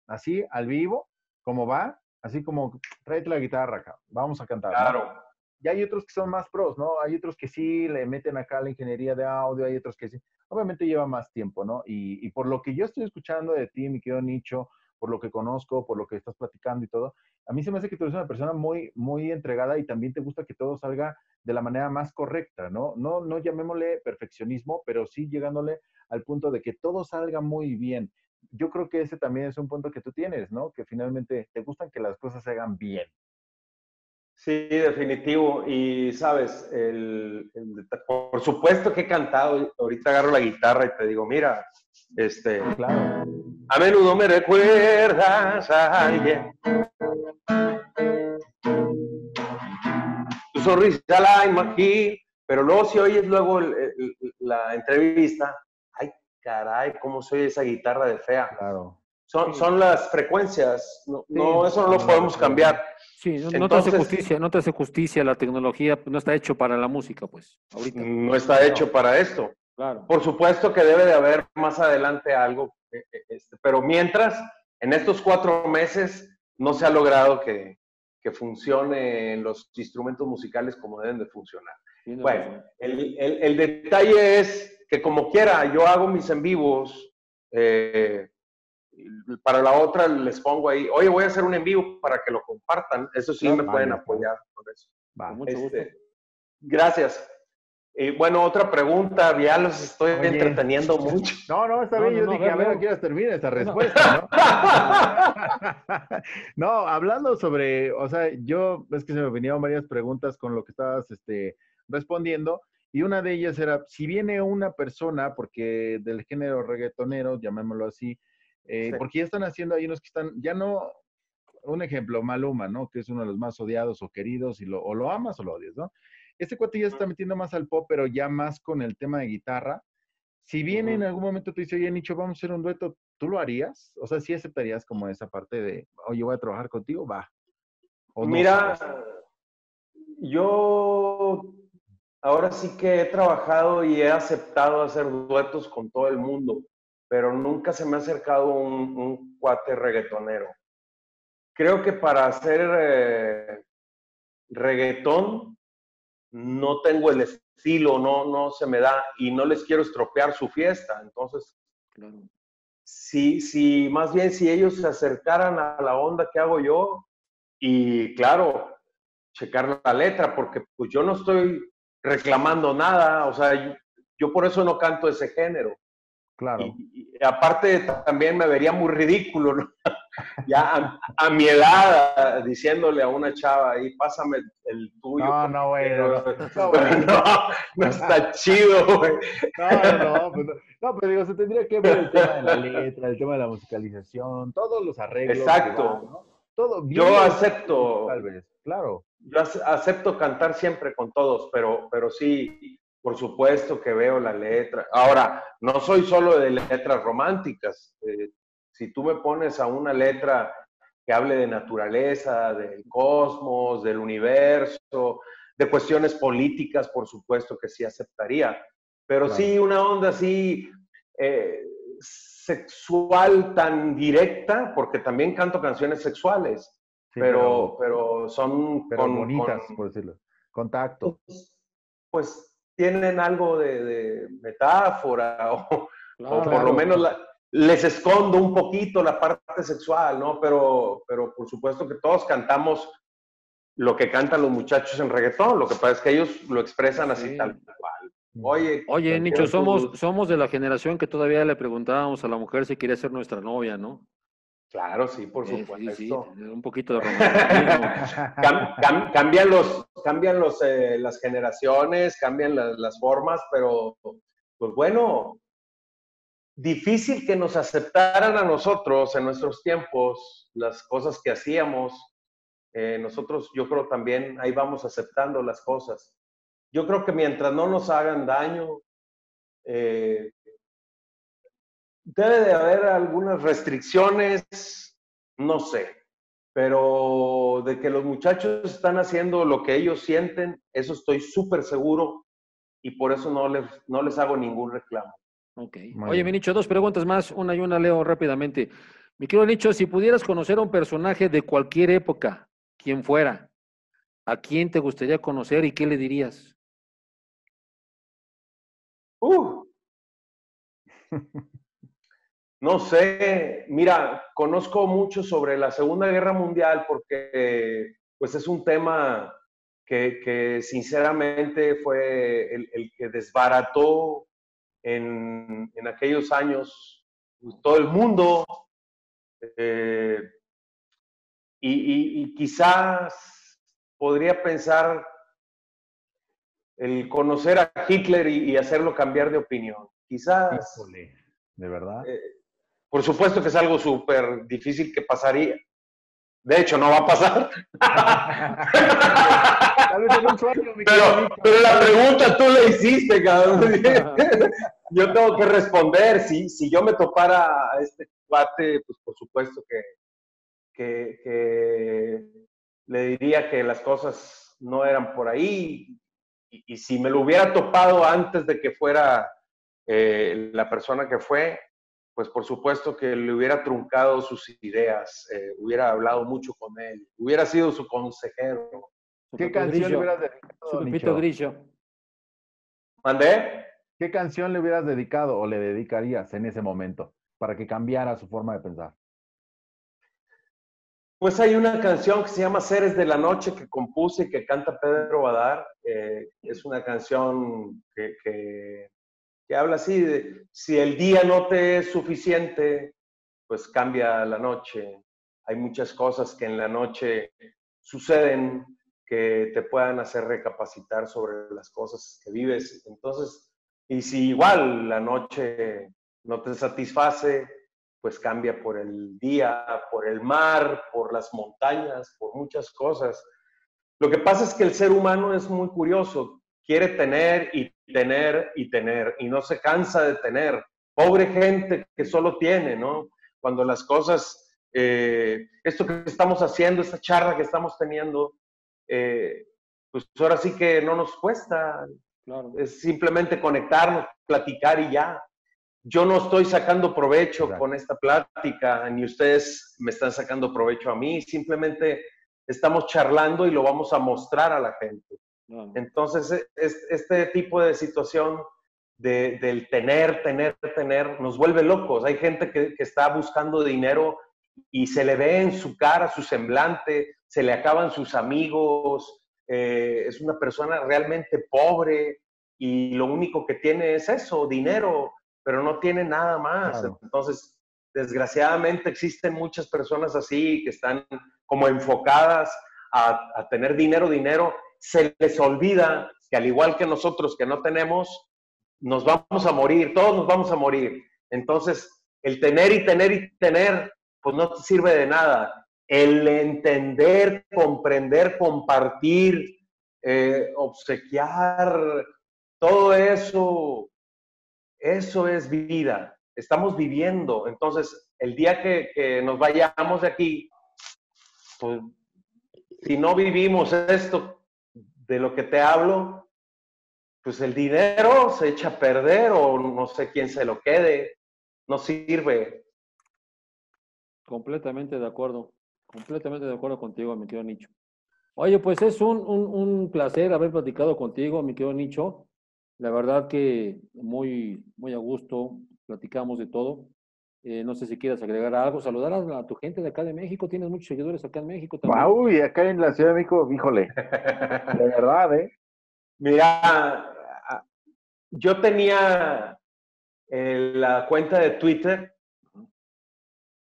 así, al vivo, como va, así como, tráete la guitarra acá, vamos a cantar. Claro. ¿No? Y hay otros que son más pros, ¿no? Hay otros que sí le meten acá la ingeniería de audio, hay otros que sí. Obviamente lleva más tiempo, ¿no? Y por lo que yo estoy escuchando de ti, mi querido Nicho, por lo que conozco, por lo que estás platicando y todo, a mí se me hace que tú eres una persona muy, muy entregada y también te gusta que todo salga de la manera más correcta, ¿no? No llamémosle perfeccionismo, pero sí llegándole al punto de que todo salga muy bien. Yo creo que ese también es un punto que tú tienes, ¿no? Que finalmente te gustan que las cosas se hagan bien. Sí, definitivo. Y, ¿sabes? Por supuesto que he cantado. Ahorita agarro la guitarra y te digo, mira, claro. A menudo me recuerdas a alguien. Tu sonrisa la imagino, pero luego si oyes luego la entrevista, ay, caray, cómo se oye esa guitarra de fea. Claro. Son las frecuencias. No, eso no lo podemos cambiar. Sí, no te hace justicia la tecnología, no está hecho para la música, pues, ahorita. No está hecho para esto. Claro. Por supuesto que debe de haber más adelante algo, pero mientras, en estos 4 meses no se ha logrado que funcionen los instrumentos musicales como deben de funcionar. Sí, bueno, el detalle es que como quiera, yo hago mis en vivos Para la otra les pongo ahí, oye, voy a hacer un en vivo para que lo compartan. Eso sí, no, me pueden apoyar con eso. Va, con mucho gusto. Gracias. Bueno, otra pregunta, ya los estoy entreteniendo mucho. No, está bien, yo dije, a ver, aquí las termina esta respuesta, ¿no? No, hablando sobre, o sea, es que se me venían varias preguntas con lo que estabas respondiendo, y una de ellas era, si viene una persona, porque del género reggaetonero, llamémoslo así, sí, porque ya están haciendo, hay unos que están, ya no, un ejemplo, Maluma, ¿no? Que es uno de los más odiados o queridos, y o lo amas o lo odias, ¿no? Este cuate ya se está metiendo más al pop, pero ya más con el tema de guitarra. Si viene en algún momento te dice, oye, Nicho, vamos a hacer un dueto, ¿tú lo harías? O sea, ¿sí aceptarías como esa parte de, oye, voy a trabajar contigo? Va. ¿O no? Mira, yo ahora sí que he trabajado y he aceptado hacer duetos con todo el mundo, pero nunca se me ha acercado un cuate reggaetonero. Creo que para hacer reggaetón, no tengo el estilo, no se me da, y no les quiero estropear su fiesta. Entonces, más bien si ellos se acercaran a la onda que hago yo, y claro, checar la letra, porque pues yo no estoy reclamando nada, o sea, yo por eso no canto ese género. Claro. Y aparte también me vería muy ridículo, ¿no? Ya a mi edad, diciéndole a una chava, ahí pásame el tuyo. No, güey. No está chido, güey. Pero digo, se tendría que ver el tema de la letra, el tema de la musicalización, todos los arreglos. Exacto. Van, ¿no? Todo bien. Yo acepto. Tal vez, claro. Yo acepto cantar siempre con todos, pero sí, por supuesto que veo la letra. Ahora, no soy solo de letras románticas, si tú me pones a una letra que hable de naturaleza, del cosmos, del universo, de cuestiones políticas, por supuesto que sí aceptaría. Pero claro, sí, una onda así sexual tan directa, porque también canto canciones sexuales, sí, pero son... Pero bonitas, por decirlo. Contacto. Pues tienen algo de metáfora, o por lo menos... Les escondo un poquito la parte sexual, ¿no? Pero por supuesto que todos cantamos lo que cantan los muchachos en reggaetón. Lo que pasa es que ellos lo expresan así, sí, tal cual. Oye, Nicho, somos de la generación que todavía le preguntábamos a la mujer si quería ser nuestra novia, ¿no? Claro, sí, por supuesto. Sí, un poquito de romanticismo. Cambian las generaciones, cambian las formas, pero pues bueno... Difícil que nos aceptaran a nosotros en nuestros tiempos las cosas que hacíamos. Nosotros, yo creo también, ahí vamos aceptando las cosas. Yo creo que mientras no nos hagan daño, debe de haber algunas restricciones, no sé. Pero de que los muchachos están haciendo lo que ellos sienten, eso estoy súper seguro, y por eso no les hago ningún reclamo. Ok. Oye, mi Nicho, dos preguntas más, una y una, Leo, rápidamente. Mi querido Nicho, si pudieras conocer a un personaje de cualquier época, quien fuera, ¿a quién te gustaría conocer y qué le dirías? No sé, mira, conozco mucho sobre la Segunda Guerra Mundial porque pues es un tema que sinceramente fue el que desbarató en aquellos años todo el mundo, y quizás podría pensar el conocer a Hitler y hacerlo cambiar de opinión. Quizás. Híjole, ¿de verdad? Por supuesto que es algo súper difícil que pasaría. De hecho, no va a pasar. Pero la pregunta tú la hiciste, cabrón. Yo tengo que responder. Si yo me topara a este cuate, pues por supuesto que le diría que las cosas no eran por ahí. Y si me lo hubiera topado antes de que fuera la persona que fue, pues por supuesto que le hubiera truncado sus ideas, hubiera hablado mucho con él, hubiera sido su consejero. ¿Qué canción le hubieras dedicado, su Pepito Grillo? ¿Mandé? ¿Qué canción le hubieras dedicado o le dedicarías en ese momento? para que cambiara su forma de pensar? Pues hay una canción que se llama Seres de la Noche, que compuse y que canta Pedro Badar. Es una canción que habla así de, si el día no te es suficiente, pues cambia la noche. Hay muchas cosas que en la noche suceden que te puedan hacer recapacitar sobre las cosas que vives. Entonces, y si igual la noche no te satisface, pues cambia por el día, por el mar, por las montañas, por muchas cosas. Lo que pasa es que el ser humano es muy curioso. Quiere tener y tener y tener, y no se cansa de tener. Pobre gente que solo tiene, ¿no? Cuando las cosas, esto que estamos haciendo, esta charla que estamos teniendo, pues ahora sí que no nos cuesta. Claro. Es simplemente conectarnos, platicar y ya. Yo no estoy sacando provecho con esta plática, ni ustedes me están sacando provecho a mí. Simplemente estamos charlando y lo vamos a mostrar a la gente. Claro. Entonces, este tipo de situación del tener, tener, tener, nos vuelve locos. Hay gente que está buscando dinero y se le ve en su cara, su semblante, se le acaban sus amigos, es una persona realmente pobre y lo único que tiene es eso, dinero, pero no tiene nada más. Claro. Entonces, desgraciadamente existen muchas personas así que están como enfocadas a tener dinero, dinero. Se les olvida que al igual que nosotros que no tenemos, nos vamos a morir, todos nos vamos a morir. Entonces, el tener y tener y tener, pues no te sirve de nada. El entender, comprender, compartir, obsequiar, todo eso, eso es vida. Estamos viviendo. Entonces, el día que nos vayamos de aquí, pues, si no vivimos esto de lo que te hablo, pues el dinero se echa a perder o no sé quién se lo quede. No sirve. Completamente de acuerdo. Completamente de acuerdo contigo, mi querido Nicho. Oye, pues es un placer haber platicado contigo, mi querido Nicho. La verdad que muy, muy a gusto platicamos de todo. No sé si quieras agregar algo, saludar a tu gente de acá de México. Tienes muchos seguidores acá en México también. Uy, acá en la Ciudad de México, híjole. De verdad, ¿eh? Mira, yo tenía la cuenta de Twitter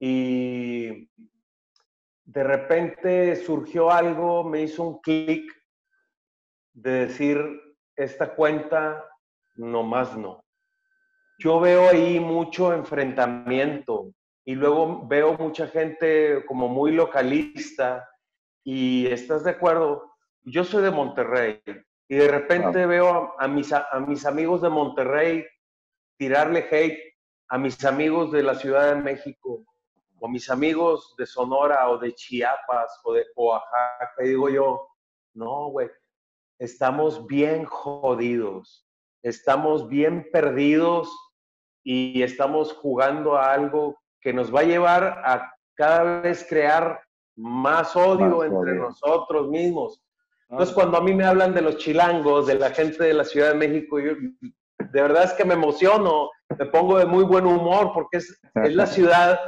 y de repente surgió algo, me hizo un clic de decir, esta cuenta nomás no. Yo veo ahí mucho enfrentamiento y luego veo mucha gente como muy localista y ¿estás de acuerdo? Yo soy de Monterrey y de repente veo a mis amigos de Monterrey tirarle hate a mis amigos de la Ciudad de México, o mis amigos de Sonora, o de Chiapas, o de Oaxaca, y digo yo, no, güey, estamos bien jodidos, estamos bien perdidos y estamos jugando a algo que nos va a llevar a cada vez crear más odio entre nosotros mismos. Entonces, cuando a mí me hablan de los chilangos, de la gente de la Ciudad de México, yo de verdad es que me emociono, me pongo de muy buen humor porque es la ciudad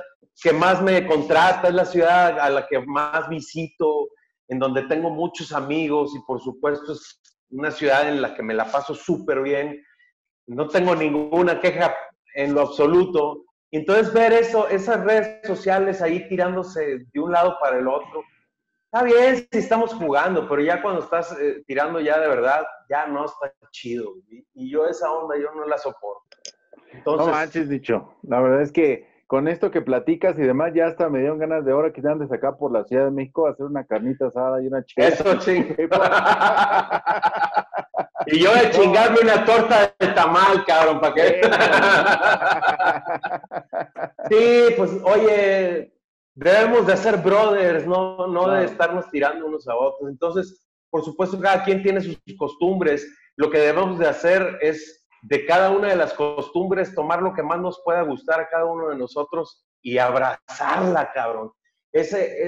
que más me contrata, es la ciudad a la que más visito, en donde tengo muchos amigos y por supuesto es una ciudad en la que me la paso súper bien. No tengo ninguna queja en lo absoluto. Y entonces ver eso, esas redes sociales ahí tirándose de un lado para el otro, está bien si estamos jugando, pero ya cuando estás tirando ya de verdad, ya no está chido. Y yo esa onda, yo no la soporto. Entonces, no manches, Nicho. La verdad es que con esto que platicas y demás, ya hasta me dieron ganas de ahora que andes acá por la Ciudad de México a hacer una carnita asada y una chica. Eso, chingue. Y yo de chingarme una torta de tamal, cabrón, ¿para qué? Sí, pues, oye, debemos de ser brothers, no de estarnos tirando unos a otros. Entonces, por supuesto, cada quien tiene sus costumbres. Lo que debemos de hacer es de cada una de las costumbres, tomar lo que más nos pueda gustar a cada uno de nosotros y abrazarla, cabrón. Ese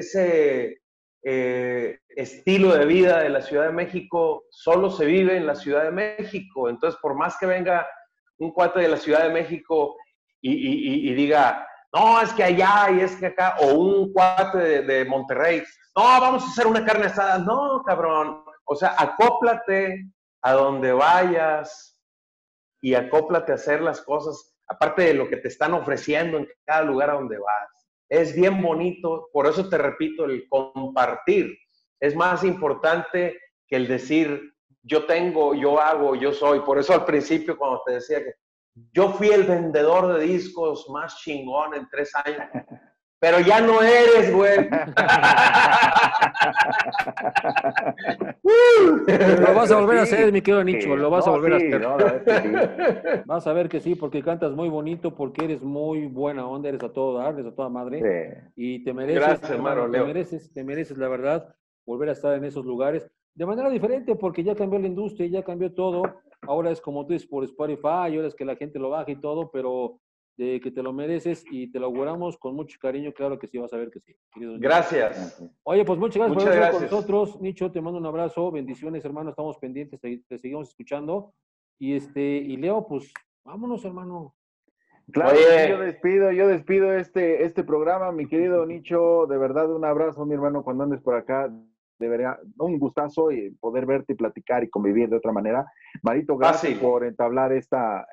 estilo de vida de la Ciudad de México solo se vive en la Ciudad de México. Entonces, por más que venga un cuate de la Ciudad de México y diga, no, es que allá y es que acá, o un cuate de Monterrey, no, vamos a hacer una carne asada, no, cabrón, o sea, acóplate a donde vayas y acóplate a hacer las cosas, aparte de lo que te están ofreciendo en cada lugar a donde vas. Es bien bonito, por eso te repito, el compartir es más importante que el decir, yo tengo, yo hago, yo soy. Por eso al principio cuando te decía que yo fui el vendedor de discos más chingón en 3 años. Pero ya no eres, güey. Lo vas a volver a hacer, mi querido Nicho. Lo vas a volver a hacer. No, la verdad que sí. Vas a ver que sí, porque cantas muy bonito, porque eres muy buena onda, eres a todo dar, eres a toda madre. Sí. Y te mereces, gracias, hermano, Leo. Te mereces, la verdad, volver a estar en esos lugares. De manera diferente, porque ya cambió la industria, ya cambió todo. Ahora es como tú dices, por Spotify, ahora es que la gente lo baja y todo, pero de que te lo mereces y te lo auguramos con mucho cariño, claro que sí, vas a ver que sí. Gracias. Nicho. Oye, pues muchas gracias por estar con nosotros. Nicho, te mando un abrazo, bendiciones, hermano, estamos pendientes, te seguimos escuchando. Y Leo, pues vámonos, hermano. Claro, oye. Yo despido este programa, mi querido Nicho, de verdad un abrazo, mi hermano, cuando andes por acá. De verdad, un gustazo y poder verte y platicar y convivir de otra manera. Marito, gracias por entablar esta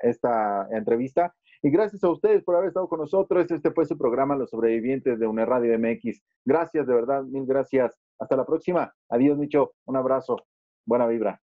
entrevista. Y gracias a ustedes por haber estado con nosotros. Este fue su programa Los Sobrevivientes de Uneradio MX. Gracias, de verdad, mil gracias. Hasta la próxima. Adiós, Nicho. Un abrazo. Buena vibra.